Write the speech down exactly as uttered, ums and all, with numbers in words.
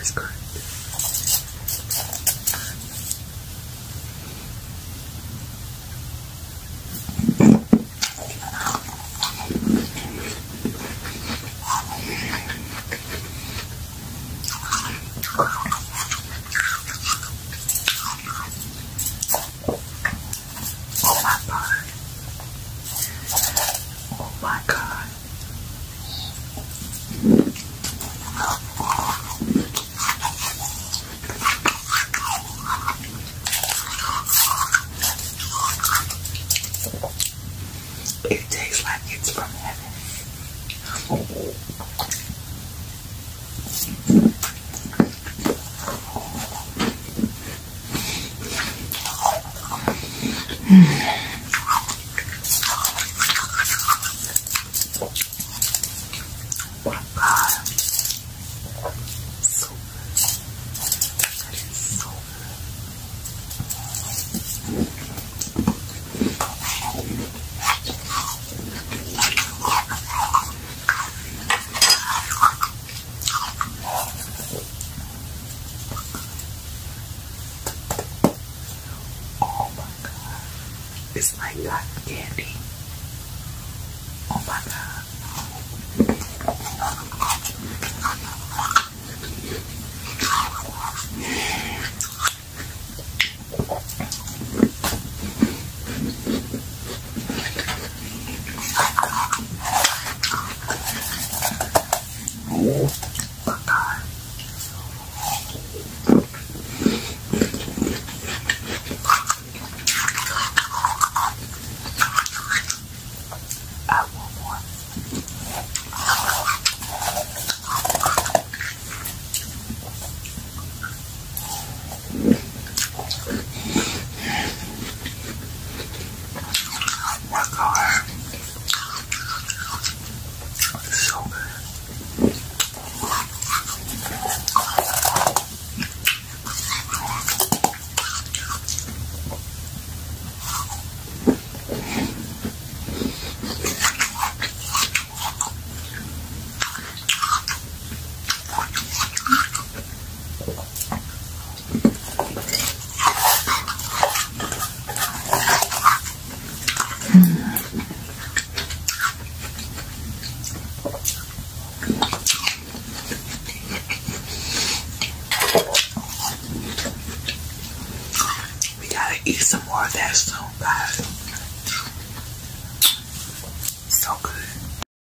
is correct. It's like cotton candy. Oh my God. Eat some more of that soon, guys.